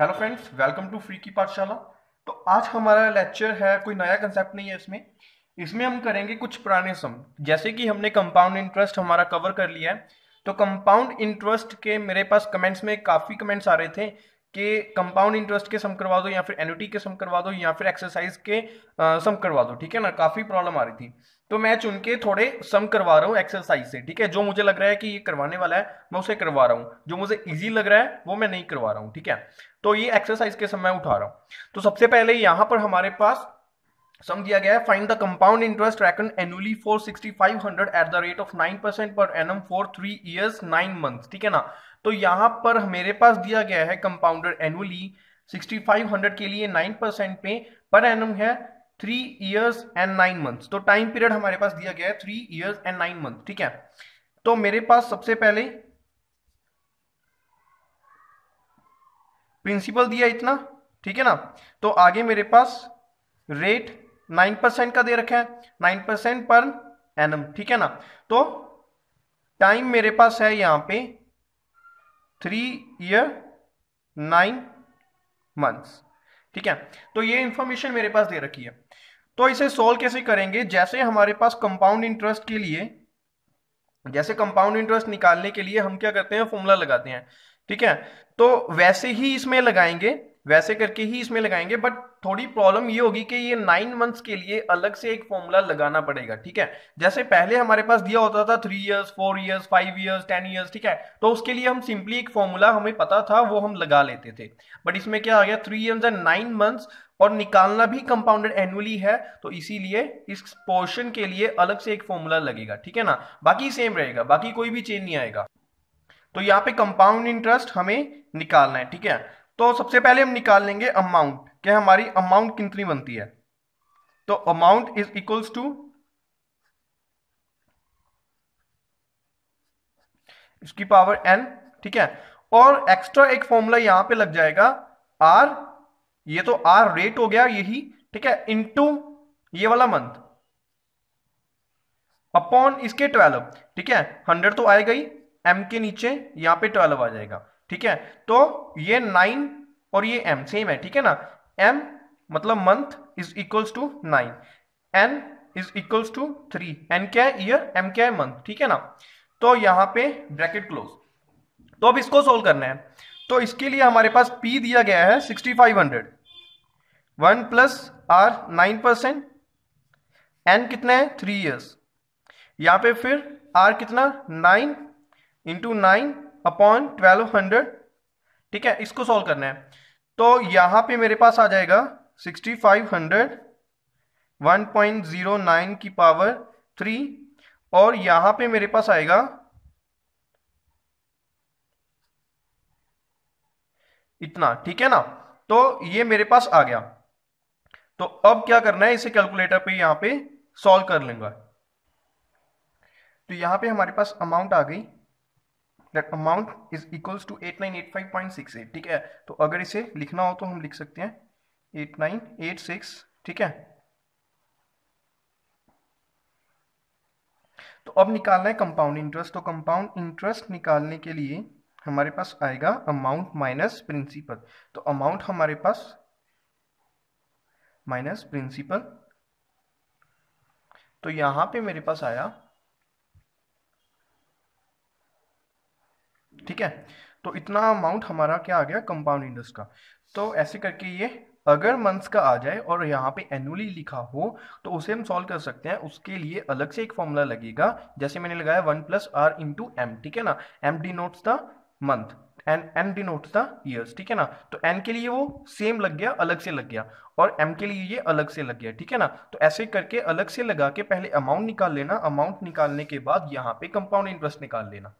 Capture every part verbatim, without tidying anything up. Hello friends, welcome to free की पाठशाला। तो आज हमारा लेक्चर है, कोई नया कंसेप्ट नहीं है इसमें। इसमें हम करेंगे कुछ पुराने सम, जैसे कि हमने कंपाउंड इंटरेस्ट हमारा कवर कर लिया है। तो कंपाउंड इंटरेस्ट के मेरे पास कमेंट्स में काफ़ी कमेंट्स आ रहे थे कि कंपाउंड इंटरेस्ट के सम करवा दो, या फिर एन्युटी के सम करवा दो, या फिर एक्सरसाइज के आ, सम करवा दो। ठीक है ना, काफ़ी प्रॉब्लम आ रही थी। तो मैं चुन के थोड़े सम करवा रहा हूँ एक्सरसाइज से। ठीक है, जो मुझे लग रहा है कि ये करवाने वाला है मैं उसे करवा रहा हूँ, जो मुझे ईजी लग रहा है वो मैं नहीं करवा रहा हूँ। ठीक है, तो ये एक्सरसाइज के सम मैं उठा रहा हूँ। तो सबसे पहले यहाँ पर हमारे पास सम दिया गया है, find the compound interest reckoned annually for sixty five hundred at the rate of nine percent per annum for three years nine month. ठीक है ना, तो यहाँ पर मेरे पास दिया गया है compounded annually sixty five hundred के लिए नाइन परसेंट पे पर एनम है three years and nine months. तो टाइम पीरियड हमारे पास दिया गया है three years and nine month. ठीक है, तो मेरे पास सबसे पहले प्रिंसिपल दिया इतना, ठीक है ना। तो आगे मेरे पास रेट नाइन परसेंट का दे रखा है, नाइन परसेंट पर एनम। ठीक है ना, तो टाइम मेरे पास है यहाँ पे थ्री ईयर नाइन मंथ्स। ठीक है, तो ये इंफॉर्मेशन मेरे पास दे रखी है। तो इसे सोल्व कैसे करेंगे, जैसे हमारे पास कंपाउंड इंटरेस्ट के लिए, जैसे कंपाउंड इंटरेस्ट निकालने के लिए हम क्या करते हैं, फॉर्मूला लगाते हैं। ठीक है, तो वैसे ही इसमें लगाएंगे, वैसे करके ही इसमें लगाएंगे। बट थोड़ी प्रॉब्लम ये होगी कि ये नाइन मंथ्स के लिए अलग से एक फॉर्मूला लगाना पड़ेगा। ठीक है, जैसे पहले हमारे पास दिया होता था three years, four years, five years, ten years. ठीक है, तो उसके लिए हम सिंपली एक फॉर्मूला हमें पता था वो हम लगा लेते थे। बट इसमें क्या आ गया, three years and nine months, और निकालना भी कंपाउंडेड एनुअली है, तो इसीलिए इस पोर्शन के लिए अलग से एक फॉर्मूला लगेगा। ठीक है ना, बाकी सेम रहेगा, बाकी कोई भी चेंज नहीं आएगा। तो यहाँ पे कंपाउंड इंटरेस्ट हमें निकालना है। ठीक है, तो सबसे पहले हम निकाल लेंगे अमाउंट, क्या हमारी अमाउंट कितनी बनती है। तो अमाउंट इज इक्वल्स टू, इसकी पावर एन। ठीक है, और एक्स्ट्रा एक फॉर्मूला यहां पे लग जाएगा आर, ये तो आर रेट हो गया यही। ठीक है, इनटू ये वाला मंथ अपॉन इसके ट्वेल्व। ठीक है, हंड्रेड तो आएगा ही, एम के नीचे यहां पे ट्वेल्व आ जाएगा। ठीक है, तो ये नाइन और ये m सेम है। ठीक है ना, m मतलब month is equals to nine, n is equals to three, n क्या है ईयर, m क्या है मंथ। ठीक है ना, तो यहाँ पे ब्रैकेट क्लोज। तो अब इसको सोल्व करना है, तो इसके लिए हमारे पास p दिया गया है sixty five hundred, one plus r nine percent, n कितना है थ्री ईयर्स, यहाँ पे फिर r कितना nine into nine upon twelve hundred. ठीक है, इसको सॉल्व करना है। तो यहाँ पे मेरे पास आ जाएगा sixty five hundred one point zero nine की पावर थ्री, और यहाँ पे मेरे पास आएगा इतना। ठीक है ना, तो ये मेरे पास आ गया। तो अब क्या करना है, इसे कैलकुलेटर पे यहाँ पे सॉल्व कर लेंगे। तो यहाँ पे हमारे पास अमाउंट आ गई, amount is equals to eight nine eight five point six eight. ठीक है, तो अगर इसे लिखना हो तो हम लिख सकते हैं एट नाइन एट सिक्स। ठीक है, तो अब निकालना है कंपाउंड इंटरेस्ट। तो कंपाउंड इंटरेस्ट निकालने के लिए हमारे पास आएगा अमाउंट माइनस प्रिंसिपल। तो अमाउंट हमारे पास माइनस प्रिंसिपल, तो यहां पे मेरे पास आया। ठीक है, तो इतना अमाउंट हमारा क्या आ गया कंपाउंड इंटरेस्ट का। तो ऐसे करके ये अगर मंथ्स का आ जाए और यहाँ पे एनुअली लिखा हो तो उसे हम सॉल्व कर सकते हैं। उसके लिए अलग से एक फॉर्मूला लगेगा, जैसे मैंने लगाया one plus r into m. ठीक है ना, m denotes the month and n denotes the years. ठीक है ना, तो एन के लिए वो सेम लग गया, अलग से लग गया, और एम के लिए ये अलग से लग गया। ठीक है ना, तो ऐसे करके अलग से लगा के पहले अमाउंट निकाल लेना, अमाउंट निकालने के बाद यहाँ पे कंपाउंड इंटरेस्ट निकाल लेना।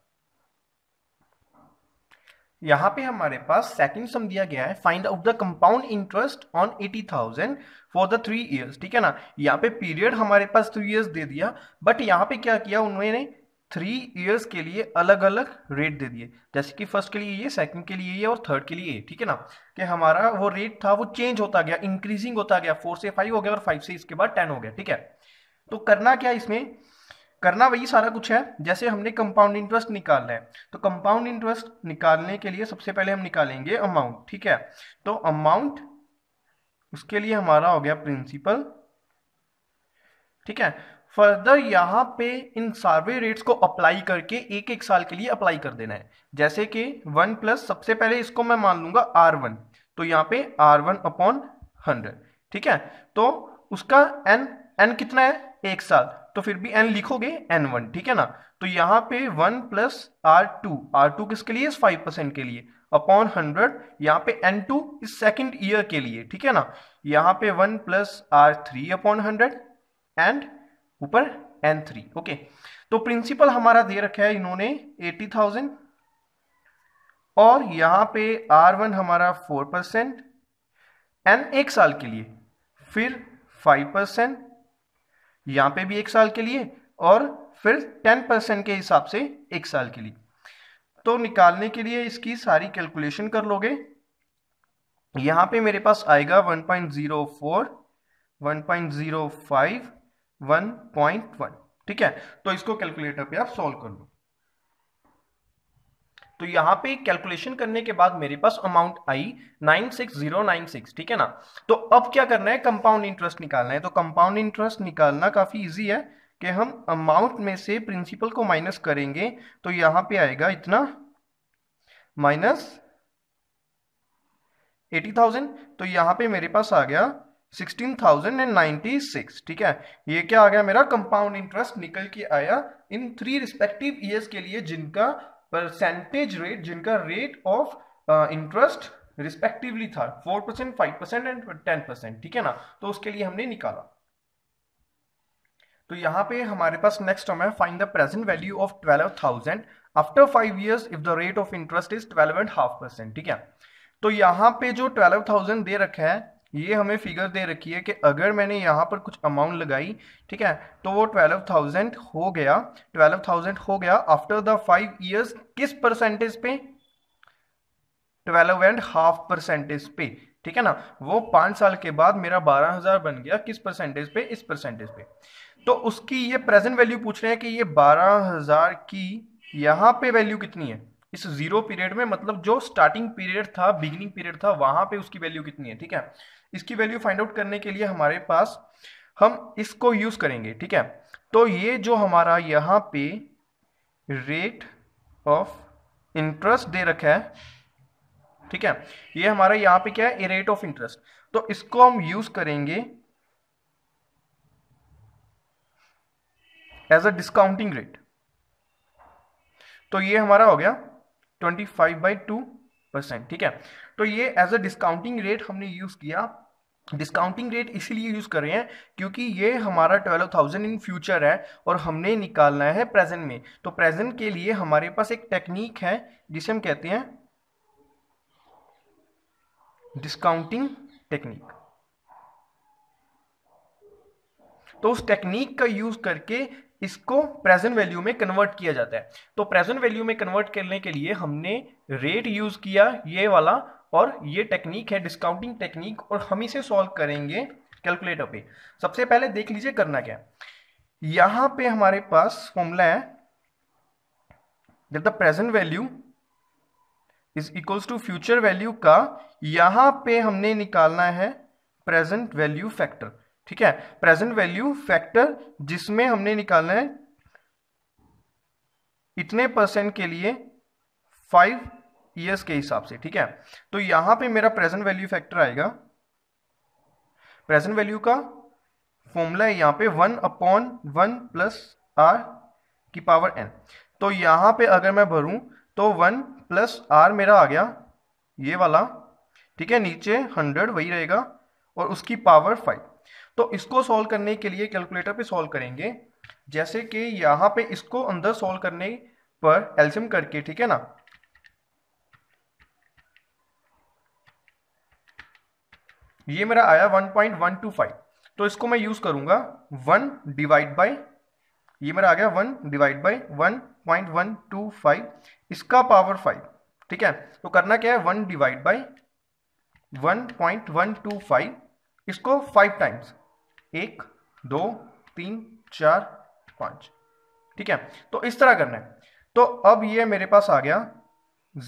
यहाँ पे हमारे पास सेकंड सम दिया गया है, find out the compound interest on eighty thousand for the three years. ठीक है ना, यहाँ पे पीरियड हमारे पास थ्री इयर्स दे दिया, बट यहाँ पे क्या किया उन्होंने, थ्री इयर्स के लिए अलग अलग रेट दे दिए, जैसे कि फर्स्ट के लिए ये, सेकंड के लिए ये, और थर्ड के लिए ये। ठीक है ना, कि हमारा वो रेट था वो चेंज होता गया, इंक्रीजिंग होता गया, फोर से फाइव हो गया, और फाइव से इसके बाद टेन हो गया। ठीक है, तो करना क्या इसमें, करना वही सारा कुछ है जैसे हमने कंपाउंड इंटरेस्ट निकालना है। तो कंपाउंड इंटरेस्ट निकालने के लिए सबसे पहले हम निकालेंगे अमाउंट, ठीक है। तो अमाउंट उसके लिए हमारा हो गया प्रिंसिपल, ठीक है। फर्दर यहाँ पे इन सारे रेट्स को अप्लाई करके एक एक साल के लिए अप्लाई कर देना है। जैसे कि वन प्लस सबसे पहले इसको मैं मान लूंगा आर वन, तो यहाँ पे आर वन अपॉन हंड्रेड, ठीक है। तो उसका एन एन कितना है, एक साल, तो फिर भी एन लिखोगे एन वन, ठीक है ना। तो यहाँ पे one plus r two, r two किसके लिए, फाइव परसेंट के लिए, अपॉन हंड्रेड, यहाँ पे एन टू इस सेकेंड ईयर के लिए, ठीक है ना। यहाँ पे one plus r three upon hundred and ऊपर एन थ्री, ओके। तो प्रिंसिपल हमारा दे रखा है इन्होंने एटी थाउजेंड और यहाँ पे आर वन हमारा फोर परसेंट एन एक साल के लिए, फिर फाइव परसेंट यहाँ पे भी एक साल के लिए और फिर टेन परसेंट के हिसाब से एक साल के लिए। तो निकालने के लिए इसकी सारी कैलकुलेशन कर लोगे। यहाँ पे मेरे पास आएगा one point zero four, one point zero five, one point one, ठीक है। तो इसको कैलकुलेटर पे आप सॉल्व कर लो। तो यहाँ पे कैलकुलेशन करने के बाद मेरे पास अमाउंट आई nine six zero nine six, ठीक है ना। तो अब क्या करना है, कंपाउंड इंटरेस्ट निकालना है। तो कंपाउंड इंटरेस्ट निकालना काफी इजी है कि हम अमाउंट में से प्रिंसिपल को माइनस करेंगे। तो यहाँ पे आएगा इतना माइनस एटी थाउजेंड, तो यहाँ पे मेरे पास आ गया सिक्सटीन थाउजेंड नाइन्टी सिक्स, ठीक है। ये क्या आ गया मेरा कंपाउंड इंटरेस्ट निकल के आया इन थ्री रिस्पेक्टिव ईयर्स के लिए जिनका परसेंटेज रेट, जिनका रेट ऑफ इंटरेस्ट रिस्पेक्टिवली था four percent, five percent and ten percent, ठीक है ना। तो उसके लिए हमने निकाला। तो यहाँ पे हमारे पास नेक्स्ट टर्म है, find the present value of twelve thousand after five years if the rate of interest is twelve and half percent, ठीक है। तो यहाँ पे जो ट्वेल्व थाउजेंड दे रखा है, ये हमें फिगर दे रखी है कि अगर मैंने यहाँ पर कुछ अमाउंट लगाई, ठीक है, तो वो ट्वेल्व थाउजेंड हो गया, ट्वेल्व थाउजेंड हो गया आफ्टर द फाइव इयर्स, किस परसेंटेज पे, ट्वेल्व एंड हाफ परसेंटेज पे, ठीक है ना। वो पाँच साल के बाद मेरा बारह हज़ार बन गया, किस परसेंटेज पे, इस परसेंटेज पे। तो उसकी ये प्रेजेंट वैल्यू पूछ रहे हैं कि ये बारह हज़ार की यहाँ पे वैल्यू कितनी है इस जीरो पीरियड में, मतलब जो स्टार्टिंग पीरियड था, बिगिनिंग पीरियड था, वहां पे उसकी वैल्यू कितनी है, ठीक है। इसकी वैल्यू फाइंड आउट करने के लिए हमारे पास हम इसको यूज करेंगे, ठीक है। तो ये जो हमारा यहाँ पे रेट ऑफ इंटरेस्ट दे रखा है, ठीक है, ये हमारा यहाँ पे क्या है, रेट ऑफ इंटरेस्ट। तो इसको हम यूज करेंगे एज अ डिस्काउंटिंग रेट। तो ये हमारा हो गया twenty five by two percent, ठीक है। तो ये एज अ डिस्काउंटिंग रेट हमने यूज किया। डिस्काउंटिंग रेट इसीलिए यूज कर रहे हैं क्योंकि ये हमारा ट्वेल्व थाउजेंड इन फ्यूचर है और हमने निकालना है प्रेजेंट में। तो प्रेजेंट के लिए हमारे पास एक टेक्निक है जिसे हम कहते हैं डिस्काउंटिंग टेक्निक। तो उस टेक्निक का यूज करके इसको प्रेजेंट वैल्यू में कन्वर्ट किया जाता है। तो प्रेजेंट वैल्यू में कन्वर्ट करने के लिए हमने रेट यूज किया, ये वाला, और ये टेक्निक है डिस्काउंटिंग टेक्निक, और हम इसे सॉल्व करेंगे कैलकुलेटर पे। सबसे पहले देख लीजिए करना क्या है। यहां पे हमारे पास फॉर्मूला है that the present value is equals to future value का, यहां पे हमने निकालना है प्रेजेंट वैल्यू फैक्टर, ठीक है। प्रेजेंट वैल्यू फैक्टर जिसमें हमने निकालना है इतने परसेंट के लिए फाइव इयर्स के हिसाब से, ठीक है। तो यहां पे मेरा प्रेजेंट वैल्यू फैक्टर आएगा, प्रेजेंट वैल्यू का फॉर्मूला है यहां पे one upon one plus r की पावर एन। तो यहां पे अगर मैं भरूं तो वन प्लस आर मेरा आ गया ये वाला, ठीक है, नीचे हंड्रेड वही रहेगा और उसकी पावर फाइव। तो इसको सॉल्व करने के लिए कैलकुलेटर पे सॉल्व करेंगे। जैसे कि यहाँ पे इसको अंदर सॉल्व करने पर एलसीएम करके, ठीक है ना, ये मेरा आया one point one two five. तो इसको मैं यूज करूंगा वन डिवाइड बाय, ये मेरा आ गया one divide by one point one two five, इसका पावर फाइव, ठीक है। तो करना क्या है, one divide by one point one two five, इसको फाइव टाइम्स, एक दो तीन चार पाँच, ठीक है, तो इस तरह करना है। तो अब ये मेरे पास आ गया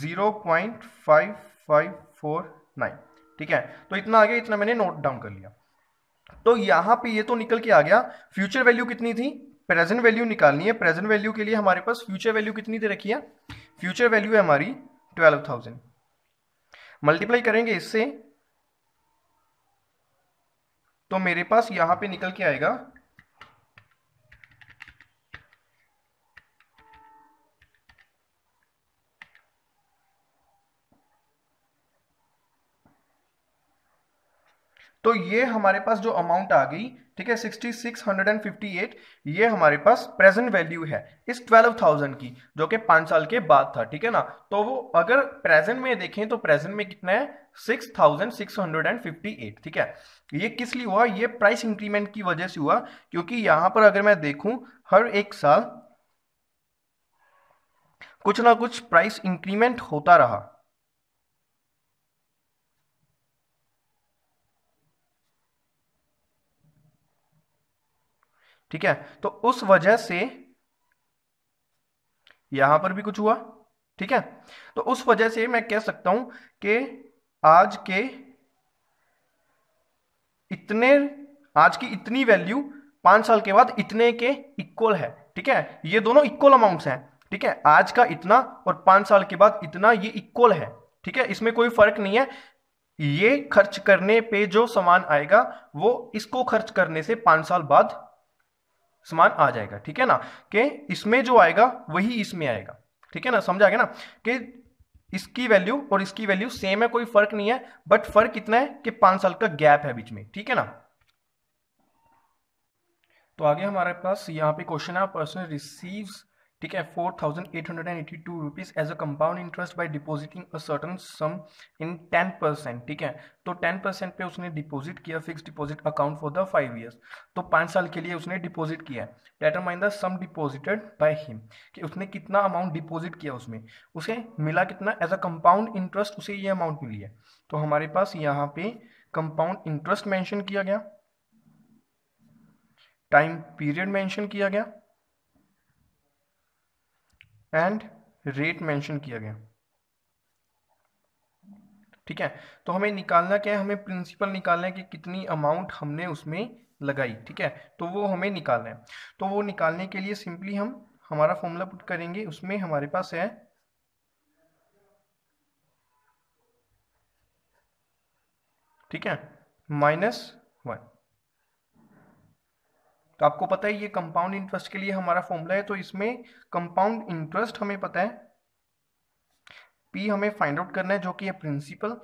zero point five five four nine, ठीक है, तो इतना आ गया, इतना मैंने नोट डाउन कर लिया। तो यहाँ पे ये तो निकल के आ गया, फ्यूचर वैल्यू कितनी थी, प्रेजेंट वैल्यू निकालनी है। प्रेजेंट वैल्यू के लिए हमारे पास फ्यूचर वैल्यू कितनी दे रखी है, फ्यूचर वैल्यू है हमारी ट्वेल्व थाउजेंड। मल्टीप्लाई करेंगे इससे तो मेरे पास यहां पे निकल के आएगा तो ये हमारे पास जो अमाउंट आ गई, ठीक है, sixty six hundred and fifty eight, ये हमारे पास प्रेजेंट वैल्यू है इस ट्वेल्व थाउजेंड की, जो कि पांच साल के बाद था, ठीक है ना। तो वो अगर प्रेजेंट में देखें तो प्रेजेंट में कितना है, six thousand six hundred and fifty eight, ठीक है। ये किस लिए हुआ, ये प्राइस इंक्रीमेंट की वजह से हुआ, क्योंकि यहां पर अगर मैं देखूं हर एक साल कुछ ना कुछ प्राइस इंक्रीमेंट होता रहा, ठीक है, तो उस वजह से यहां पर भी कुछ हुआ, ठीक है। तो उस वजह से मैं कह सकता हूं कि आज के इतने, आज की इतनी वैल्यू पांच साल के बाद इतने के इक्वल है, ठीक है, ये दोनों इक्वल अमाउंट्स हैं, ठीक है, आज का इतना और पांच साल के बाद इतना, ये इक्वल है, ठीक है, इसमें कोई फर्क नहीं है। ये खर्च करने पे जो सामान आएगा वो इसको खर्च करने से पांच साल बाद समान आ जाएगा, ठीक है ना, कि इसमें जो आएगा वही इसमें आएगा, ठीक है ना, समझ आ गया ना, कि इसकी वैल्यू और इसकी वैल्यू सेम है, कोई फर्क नहीं है, बट फर्क इतना है कि पांच साल का गैप है बीच में, ठीक है ना। तो आगे हमारे पास यहाँ पे क्वेश्चन है, पर्सन रिसीव्स, ठीक है, four thousand eight hundred and eighty two rupees as a compound interest by depositing a certain sum in ten percent, ठीक है, तो टेन परसेंट पे उसने डिपॉजिट किया fix deposit account for the five years, तो पाँच साल के लिए उसने डिपॉजिट किया है। Determine the sum deposited by him, कि उसने कितना अमाउंट डिपॉजिट किया, उसमें उसे मिला कितना एज अ कंपाउंड इंटरेस्ट, उसे ये अमाउंट मिली है। तो हमारे पास यहाँ पे कंपाउंड इंटरेस्ट मैंशन किया गया, टाइम पीरियड मैंशन किया गया एंड रेट मेंशन किया गया, ठीक है। तो हमें निकालना क्या है, हमें प्रिंसिपल निकालना है कि कितनी अमाउंट हमने उसमें लगाई, ठीक है, तो वो हमें निकालना है। तो वो निकालने के लिए सिंपली हम हमारा फॉर्मूला पुट करेंगे, उसमें हमारे पास है ठीक है माइनस वन। तो आपको पता है ये कंपाउंड इंटरेस्ट के लिए हमारा फॉर्मूला है, तो इसमें कंपाउंड इंटरेस्ट हमें पता है पी हमें फाइंड आउट करना है, जो कि है प्रिंसिपल,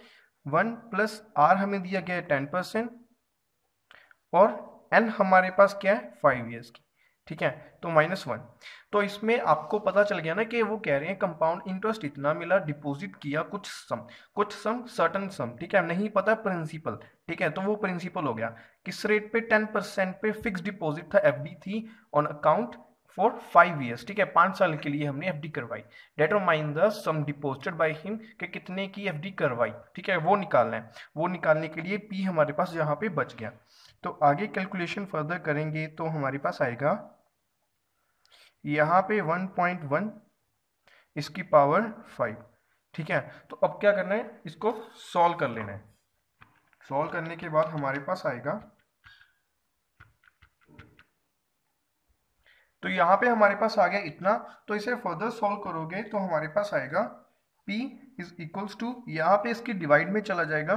वन प्लस आर हमें दिया गया है टेन परसेंट और एन हमारे पास क्या है फाइव इयर्स की, ठीक है, तो माइनस वन। तो इसमें आपको पता चल गया ना कि वो कह रहे हैं कंपाउंड इंटरेस्ट इतना मिला, डिपॉजिट किया कुछ सम, कुछ सम सर्टन सम, ठीक है, नहीं पता प्रिंसिपल, ठीक है, तो वो प्रिंसिपल हो गया, किस रेट पे, टेन परसेंट पे, फिक्स डिपॉजिट था, एफडी थी on account for five years, ठीक है, पाँच साल के लिए हमने एफडी करवाई। Determine the sum deposited by him, कि कितने की एफडी करवाई, ठीक है, वो निकालना है। वो निकालने के लिए पी हमारे पास यहाँ पे बच गया, तो आगे कैलकुलेशन फर्दर करेंगे तो हमारे पास आएगा यहाँ पे वन पॉइंट वन इसकी पावर फाइव, ठीक है। तो अब क्या करना है, इसको सॉल्व कर लेना है। सॉल्व करने के बाद हमारे पास आएगा, तो यहाँ पे हमारे पास आ गया इतना, तो इसे फर्दर सॉल्व करोगे तो हमारे पास आएगा P इज इक्वल्स टू, यहाँ पे इसकी डिवाइड में चला जाएगा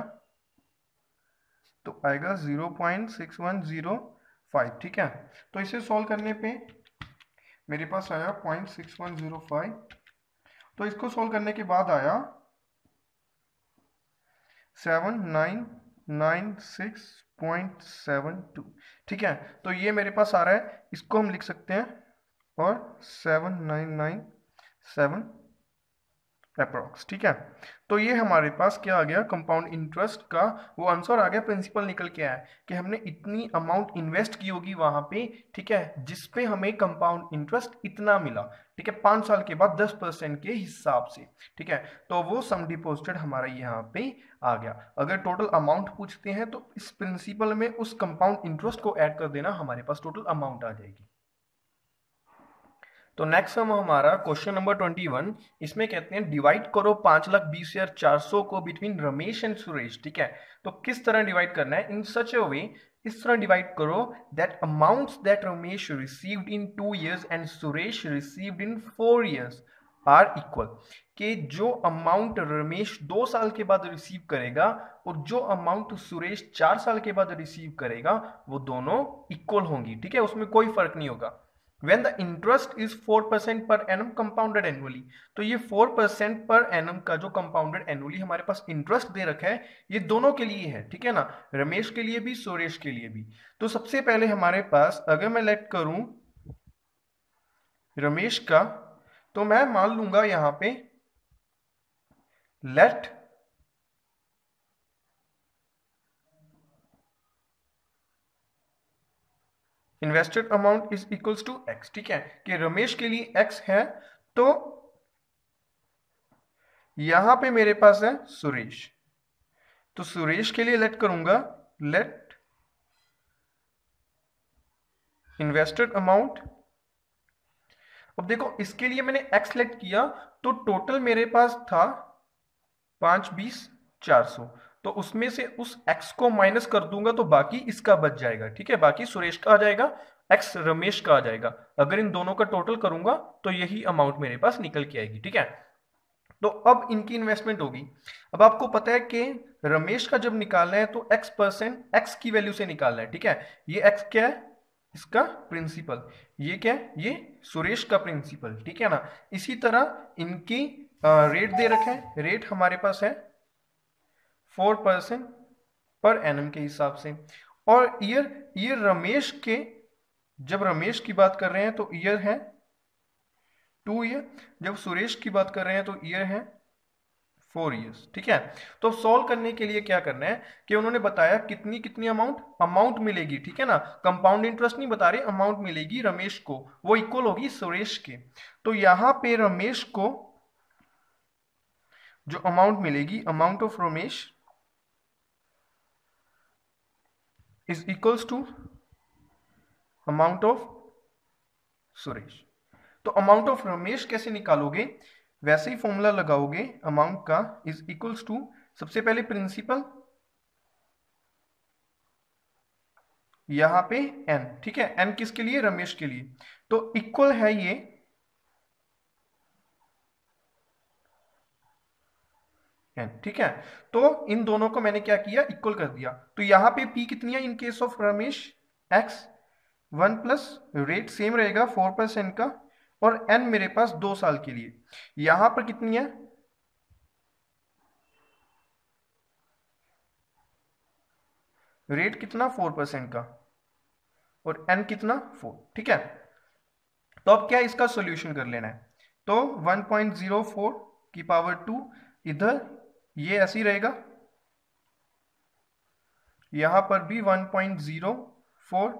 तो आएगा zero point six one zero five, ठीक है। तो इसे सॉल्व करने पे मेरे पास आया zero point six one zero five, तो इसको सॉल्व करने के बाद आया seven nine nine six point seven two, ठीक है, तो ये मेरे पास आ रहा है, इसको हम लिख सकते हैं और seven nine nine seven approx, ठीक है। तो ये हमारे पास क्या आ गया, कंपाउंड इंटरेस्ट का वो आंसर आ गया, प्रिंसिपल निकल के आया कि हमने इतनी अमाउंट इन्वेस्ट की होगी वहां पे, ठीक है, जिस पे हमें कंपाउंड इंटरेस्ट इतना मिला, ठीक है, पाँच साल के बाद दस परसेंट के हिसाब से, ठीक है। तो वो सम डिपॉजिटेड हमारा यहाँ पे आ गया। अगर टोटल अमाउंट पूछते हैं तो इस प्रिंसिपल में उस कंपाउंड इंटरेस्ट को ऐड कर देना, हमारे पास टोटल अमाउंट आ जाएगी। तो नेक्स्ट हम हमारा क्वेश्चन नंबर ट्वेंटी वन, इसमें कहते हैं डिवाइड करो पांच लाख बीस हजार चार सौ को बिटवीन रमेश एंड सुरेश। ठीक है, तो किस तरह डिवाइड करना है? इन सच अ वे, इस तरह डिवाइड करो that amounts that Ramesh received in two years and Suresh received in four years are equal. कि जो अमाउंट रमेश दो साल के बाद रिसीव करेगा और जो अमाउंट सुरेश चार साल के बाद रिसीव करेगा वो दोनों इक्वल होंगी। ठीक है, उसमें कोई फर्क नहीं होगा। When the interest is four percent per annum compounded annually, तो ये four percent per annum का जो compounded annually हमारे पास इंटरेस्ट दे रखा है ये दोनों के लिए है। ठीक है ना, रमेश के लिए भी सुरेश के लिए भी। तो सबसे पहले हमारे पास अगर मैं लेट करूं रमेश का, तो मैं मान लूंगा यहां पे let invested amount is equals to x. ठीक है, कि रमेश के लिए एक्स है, तो यहां पे मेरे पास है सुरेश, तो सुरेश के लिए लेट करूंगा लेट इन्वेस्टेड अमाउंट। अब देखो इसके लिए मैंने एक्स लेट किया तो टोटल मेरे पास था पांच बीस चार सौ, तो उसमें से उस x को माइनस कर दूंगा तो बाकी इसका बच जाएगा। ठीक है, बाकी सुरेश का आ जाएगा, x रमेश का आ जाएगा। अगर इन दोनों का टोटल करूंगा तो यही अमाउंट मेरे पास निकल के आएगी। ठीक है, तो अब इनकी इन्वेस्टमेंट होगी। अब आपको पता है कि रमेश का जब निकालना है तो x परसेंट x की वैल्यू से निकालना है। ठीक है, ये x क्या है? इसका प्रिंसिपल। ये क्या है? ये सुरेश का प्रिंसिपल। ठीक है ना, इसी तरह इनकी रेट दे रखे है, रेट हमारे पास है फोर परसेंट पर एनम के हिसाब से। और ईयर ईयर रमेश के, जब रमेश की बात कर रहे हैं तो ईयर है टू ईयर, जब सुरेश की बात कर रहे हैं तो ईयर है फोर ईयर्स। ठीक है, तो सॉल्व करने के लिए क्या करना है कि उन्होंने बताया कितनी कितनी अमाउंट अमाउंट मिलेगी। ठीक है ना, कंपाउंड इंटरेस्ट नहीं बता रहे, अमाउंट मिलेगी रमेश को, वो इक्वल होगी सुरेश के। तो यहाँ पे रमेश को जो अमाउंट मिलेगी, amount of Ramesh is equals to amount of Suresh. तो amount of रमेश कैसे निकालोगे? वैसे ही फॉर्मूला लगाओगे amount का is equals to सबसे पहले प्रिंसिपल, यहां पे n। ठीक है, n किसके लिए? रमेश के लिए। तो इक्वल है ये n। ठीक है, तो इन दोनों को मैंने क्या किया? इक्वल कर दिया। तो यहाँ पे p कितनी है in case of Ramesh? x one plus rate same रहेगा फोर परसेंट का, और n मेरे पास दो साल के लिए। यहाँ पर कितनी है? रेट कितना? फोर परसेंट का, और n कितना? फोर। ठीक है, तो अब क्या इसका सॉल्यूशन कर लेना है? तो वन पॉइंट जीरो फोर की पावर टू इधर ये ऐसी रहेगा, यहां पर भी वन पॉइंट जीरो फोर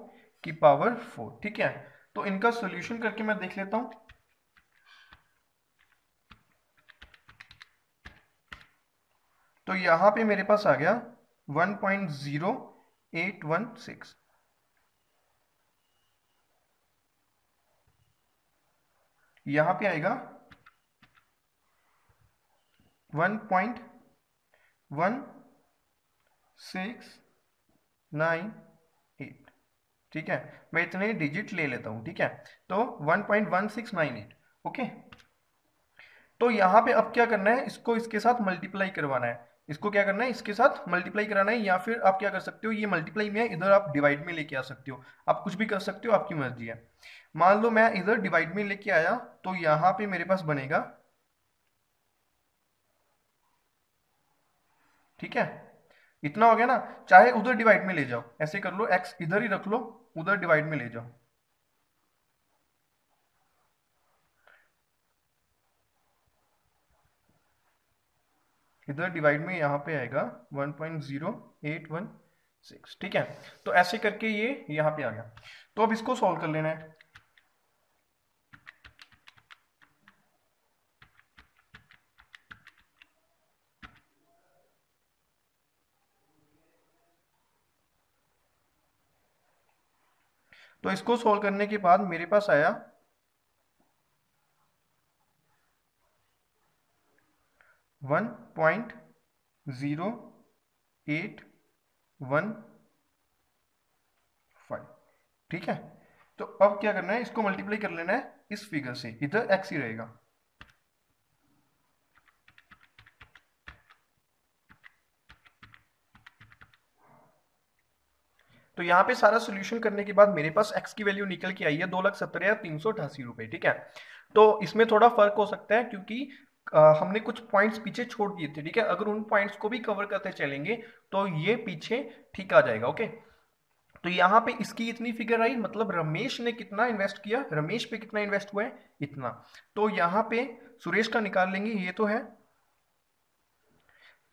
की पावर फोर। ठीक है, तो इनका सॉल्यूशन करके मैं देख लेता हूं। तो यहां पे मेरे पास आ गया one point zero eight one six. यहां पे आएगा one point one six nine eight. ठीक है, मैं इतने डिजिट ले लेता हूं। ठीक है, तो one point one six nine eight. Okay, तो यहां पे अब क्या करना है? इसको इसके साथ मल्टीप्लाई करवाना है। इसको क्या करना है? इसके साथ मल्टीप्लाई कराना है, या फिर आप क्या कर सकते हो, ये मल्टीप्लाई में है, इधर आप डिवाइड में लेके आ सकते हो, आप कुछ भी कर सकते हो, आपकी मर्जी है। मान लो मैं इधर डिवाइड में लेके आया तो यहाँ पे मेरे पास बनेगा, ठीक है, इतना हो गया ना। चाहे उधर डिवाइड में ले जाओ, ऐसे कर लो, एक्स इधर ही रख लो, उधर डिवाइड में ले जाओ, इधर डिवाइड में यहाँ पे आएगा one point zero eight one six. ठीक है, तो ऐसे करके ये यहाँ पे आ गया। तो अब इसको सॉल्व कर लेना है। तो इसको सोल्व करने के बाद मेरे पास आया one point zero eight one five. ठीक है, तो अब क्या करना है, इसको मल्टीप्लाई कर लेना है इस फिगर से। इधर एक्स ही रहेगा, तो यहां पे सारा सोल्यूशन करने के बाद मेरे पास एक्स की वैल्यू निकल के आई है दो लाख सत्तर हजार तीन सौ अठासी रुपए। ठीक है, तो इसमें थोड़ा फर्क हो सकता है क्योंकि आ, हमने कुछ पॉइंट्स पीछे छोड़ दिए थे। ठीक है, अगर उन पॉइंट्स को भी कवर करते चलेंगे तो ये पीछे ठीक आ जाएगा। ओके, तो यहाँ पे इसकी इतनी फिगर आई, मतलब रमेश ने कितना इन्वेस्ट किया, रमेश पे कितना इन्वेस्ट हुआ है, इतना। तो यहाँ पे सुरेश का निकाल लेंगे, ये तो है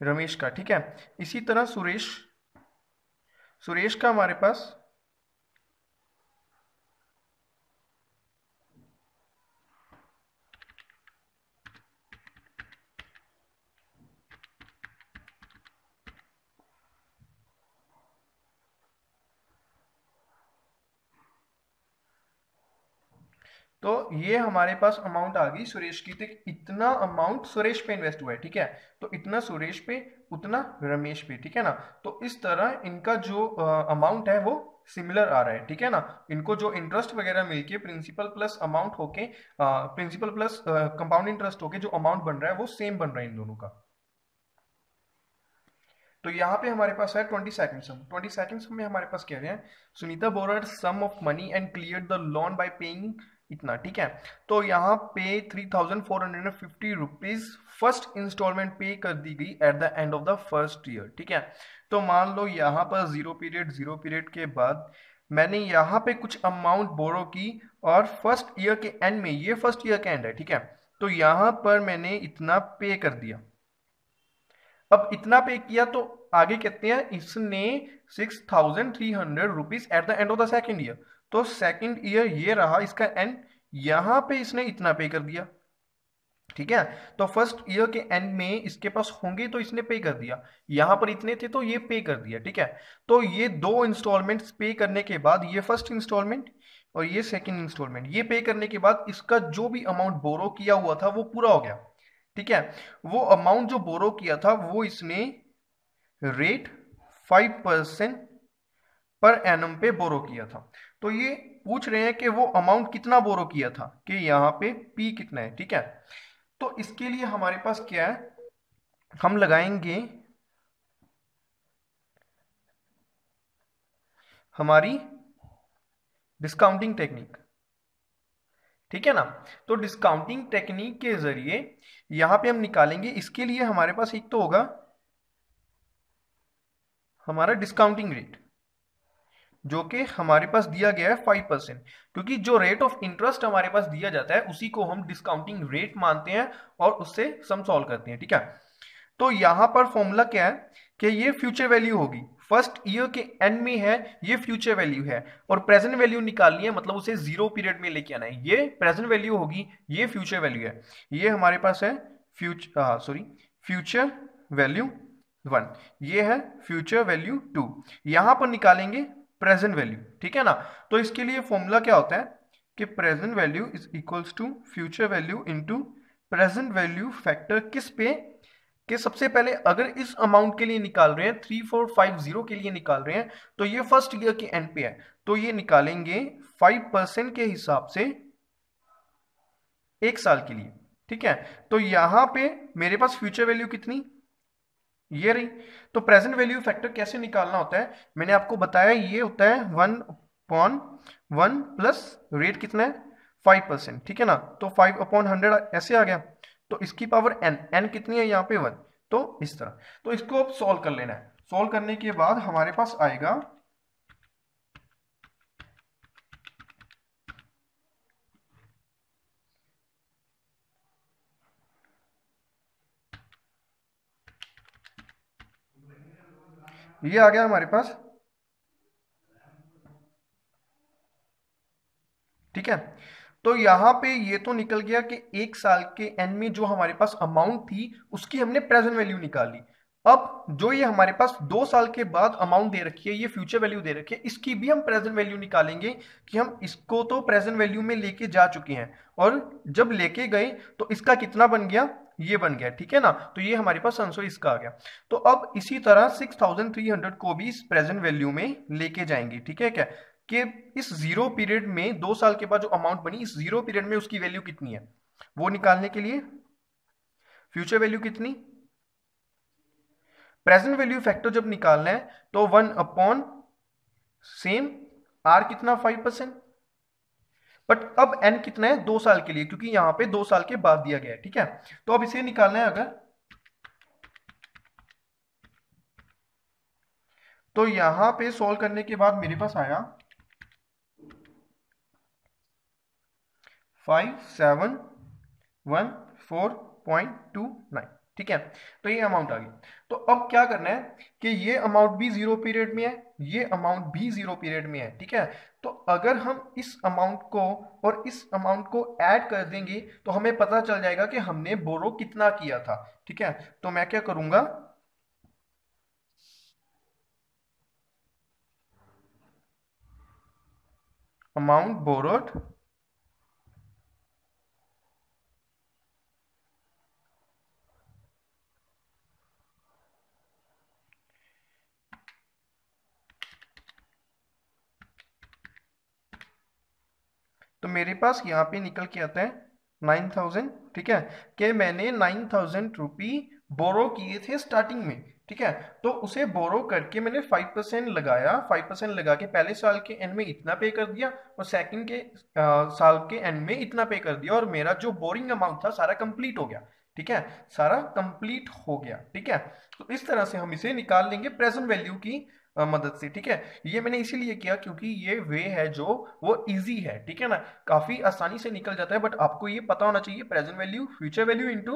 रमेश का। ठीक है, इसी तरह सुरेश सुरेश का हमारे पास तो ये हमारे पास अमाउंट आ गई सुरेश की। तक इतना अमाउंट सुरेश पे इन्वेस्ट हुआ है। ठीक है, तो इतना सुरेश पे, उतना रमेश पे। ठीक है ना, तो इस तरह इनका जो अमाउंट है वो सिमिलर आ रहा है। ठीक है ना, इनको जो इंटरेस्ट वगैरह मिलके प्रिंसिपल प्लस अमाउंट होके प्रिंसिपल प्लस कंपाउंड इंटरेस्ट होके जो अमाउंट बन रहा है वो सेम बन रहा है इन दोनों का। तो यहाँ पे हमारे पास है twenty second sum. Twenty second sum में हमारे पास क्या है, Sunita borrowed sum of money and clear the loan by paying इतना। ठीक है, तो यहाँ पे three thousand four hundred fifty rupees first installment pay कर दी गई at the end of the first year. ठीक है, तो मान लो यहाँ पर जीरो पीरियड जीरो पीरियड के बाद मैंने यहाँ पे कुछ अमाउंट बोरो की और फर्स्ट ईयर के एंड में, ये फर्स्ट ईयर का एंड है। ठीक है, तो यहाँ पर मैंने इतना पे कर दिया। अब इतना पे किया तो आगे कहते हैं इसने six thousand three hundred rupees at the end of the second year. तो सेकंड ईयर ये रहा इसका एंड, यहां पे इसने इतना पे कर दिया। ठीक है, तो फर्स्ट ईयर के एंड में इसके पास होंगे तो इसने पे कर दिया, यहां पर इतने थे तो ये पे कर दिया। ठीक है, तो ये दो इंस्टॉलमेंट्स पे करने के बाद, ये फर्स्ट इंस्टॉलमेंट और ये सेकंड इंस्टॉलमेंट, ये पे करने के बाद इसका जो भी अमाउंट बोरो किया हुआ था वो पूरा हो गया। ठीक है, वो अमाउंट जो बोरो किया था वो इसने rate five percent per annum पे बोरो किया था। तो ये पूछ रहे हैं कि वो अमाउंट कितना बोरो किया था, कि यहाँ पे पी कितना है। ठीक है, तो इसके लिए हमारे पास क्या है, हम लगाएंगे हमारी डिस्काउंटिंग टेक्निक। ठीक है ना, तो डिस्काउंटिंग टेक्निक के जरिए यहां पे हम निकालेंगे। इसके लिए हमारे पास एक तो होगा हमारा डिस्काउंटिंग रेट जो कि हमारे पास दिया गया है फाइव परसेंट, क्योंकि जो रेट ऑफ इंटरेस्ट हमारे पास दिया जाता है उसी को हम डिस्काउंटिंग रेट मानते हैं और उससे सम सॉल्व करते हैं। ठीक है, तो यहाँ पर फॉर्मूला क्या है कि ये फ्यूचर वैल्यू होगी, फर्स्ट ईयर के एंड में है, ये फ्यूचर वैल्यू है और प्रेजेंट वैल्यू निकालनी है, मतलब उसे जीरो पीरियड में लेके आना है। ये प्रेजेंट वैल्यू होगी, ये फ्यूचर वैल्यू है, ये हमारे पास है future sorry future value one, ये है फ्यूचर वैल्यू टू, यहाँ पर निकालेंगे प्रेजेंट वैल्यू। ठीक है ना, तो इसके लिए फॉर्मूला क्या होता है कि present value is equals to future value into present value factor, किस पे, कि सबसे पहले अगर इस अमाउंट के लिए निकाल रहे हैं थ्री फोर फाइव जीरो के लिए निकाल रहे हैं तो ये फर्स्ट ईयर के एंड पे है, तो ये निकालेंगे फाइव परसेंट के हिसाब से एक साल के लिए। ठीक है, तो यहां पे मेरे पास फ्यूचर वैल्यू कितनी, ये रही। तो प्रेजेंट वैल्यू फैक्टर कैसे निकालना होता है, मैंने आपको बताया, ये होता है one upon one plus rate कितना है फाइव परसेंट। ठीक है ना, तो फाइव अपॉन हंड्रेड ऐसे आ गया, तो इसकी पावर एन, एन कितनी है यहाँ पे वन। तो इस तरह, तो इसको अब सॉल्व कर लेना है। सॉल्व करने के बाद हमारे पास आएगा ये आ गया हमारे पास। ठीक है, तो यहां पे ये तो निकल गया कि एक साल के एंड में जो हमारे पास अमाउंट थी उसकी हमने प्रेजेंट वैल्यू निकाली। अब जो ये हमारे पास दो साल के बाद अमाउंट दे रखी है, ये फ्यूचर वैल्यू दे रखी है, इसकी भी हम प्रेजेंट वैल्यू निकालेंगे कि हम इसको तो प्रेजेंट वैल्यू में लेके जा चुके हैं और जब लेके गए तो इसका कितना बन गया ये बन गया, ठीक है ना। तो ये हमारे पास आंसर इसका आ गया। तो अब इसी तरह सिक्स थाउज़ेंड थ्री हंड्रेड को भी इस प्रेजेंट वैल्यू में लेके जाएंगे, ठीक है क्या, कि इस जीरो पीरियड में दो साल के बाद जो अमाउंट बनी इस जीरो पीरियड में उसकी वैल्यू कितनी है, वो निकालने के लिए फ्यूचर वैल्यू कितनी, प्रेजेंट वैल्यू फैक्टर जब निकालना है तो वन अपॉन सेम आर कितना फाइव परसेंट, बट अब एन कितना है दो साल के लिए, क्योंकि यहां पे दो साल के बाद दिया गया है, ठीक है। तो अब इसे निकालना है अगर, तो यहां पे सॉल्व करने के बाद मेरे पास आया five seven one four point two nine, ठीक है। तो ये अमाउंट आ गई। तो अब क्या करना है कि ये अमाउंट भी जीरो पीरियड में है, ये अमाउंट भी जीरो पीरियड में है, ठीक है। तो अगर हम इस अमाउंट को और इस अमाउंट को ऐड कर देंगे तो हमें पता चल जाएगा कि हमने बोरो कितना किया था, ठीक है। तो मैं क्या करूंगा, अमाउंट बोरोड तो मेरे पास यहाँ पे निकल के आता है नाइन थाउज़ेंड, ठीक है, कि मैंने नाइन थाउजेंड रुपी बोरो किए थे स्टार्टिंग में, ठीक है। तो उसे बोरो करके मैंने फाइव परसेंट लगाया, फाइव परसेंट लगा के पहले साल के एंड में इतना पे कर दिया और सेकंड के आ, साल के एंड में इतना पे कर दिया, और मेरा जो बोरिंग अमाउंट था सारा कंप्लीट हो गया, ठीक है, सारा कंप्लीट हो गया, ठीक है। तो इस तरह से हम इसे निकाल लेंगे प्रेजेंट वैल्यू की मदद से, ठीक है। ये मैंने इसीलिए किया क्योंकि ये वे है जो वो इजी है, ठीक है ना, काफी आसानी से निकल जाता है, बट आपको ये पता होना चाहिए present value future value into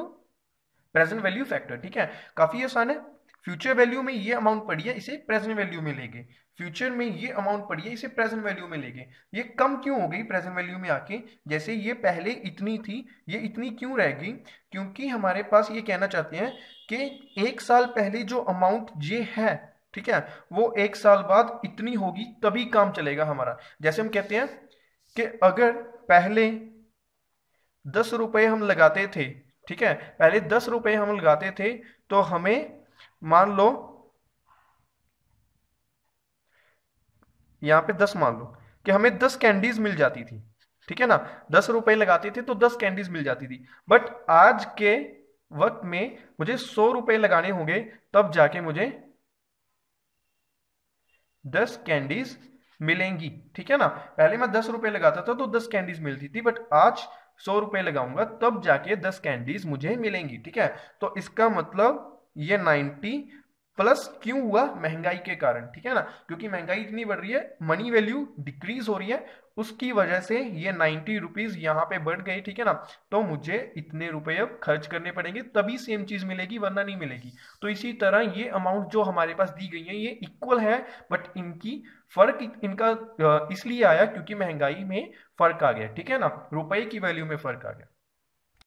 present value factor, ठीक है, काफी आसान है। फ्यूचर वैल्यू में ये अमाउंट पड़ी है इसे प्रेजेंट वैल्यू में ले गए, फ्यूचर में ये अमाउंट पड़ी है इसे प्रेजेंट वैल्यू में ले गए। ये कम क्यों हो गई प्रेजेंट वैल्यू में आके, जैसे ये पहले इतनी थी ये इतनी क्यों रह गई, क्योंकि हमारे पास ये कहना चाहते हैं कि एक साल पहले जो अमाउंट ये है, ठीक है, वो एक साल बाद इतनी होगी तभी काम चलेगा हमारा। जैसे हम कहते हैं कि अगर पहले दस रुपये हम लगाते थे, ठीक है, पहले दस रुपये हम लगाते थे तो हमें मान लो यहां पे दस मान लो कि हमें दस कैंडीज मिल जाती थी, ठीक है ना, दस रुपये लगाते थे तो दस कैंडीज मिल जाती थी, बट आज के वक्त में मुझे सौ रुपये लगाने होंगे तब जाके मुझे दस कैंडीज मिलेंगी, ठीक है ना। पहले मैं दस रुपये लगाता था तो दस कैंडीज मिलती थी, बट आज सौ रुपये लगाऊंगा तब जाके दस कैंडीज मुझे मिलेंगी, ठीक है। तो इसका मतलब ये नाइन्टी प्लस क्यों हुआ, महंगाई के कारण, ठीक है ना, क्योंकि महंगाई इतनी बढ़ रही है, मनी वैल्यू डिक्रीज हो रही है, उसकी वजह से ये नाइन्टी रुपीज यहाँ पे बढ़ गई, ठीक है ना। तो मुझे इतने रुपए अब खर्च करने पड़ेंगे तभी सेम चीज मिलेगी, वरना नहीं मिलेगी। तो इसी तरह ये अमाउंट जो हमारे पास दी गई है ये इक्वल है, बट इनकी फर्क इनका इसलिए आया क्योंकि महंगाई में फर्क आ गया, ठीक है ना, रुपए की वैल्यू में फर्क आ गया।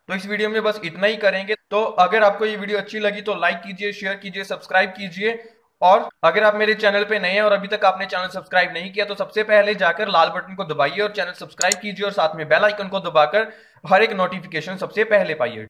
तो इस वीडियो में बस इतना ही करेंगे। तो अगर आपको ये वीडियो अच्छी लगी तो लाइक कीजिए, शेयर कीजिए, सब्सक्राइब कीजिए, और अगर आप मेरे चैनल पे नए हैं और अभी तक आपने चैनल सब्सक्राइब नहीं किया तो सबसे पहले जाकर लाल बटन को दबाइए और चैनल सब्सक्राइब कीजिए, और साथ में बेल आइकन को दबाकर हर एक नोटिफिकेशन सबसे पहले पाइए।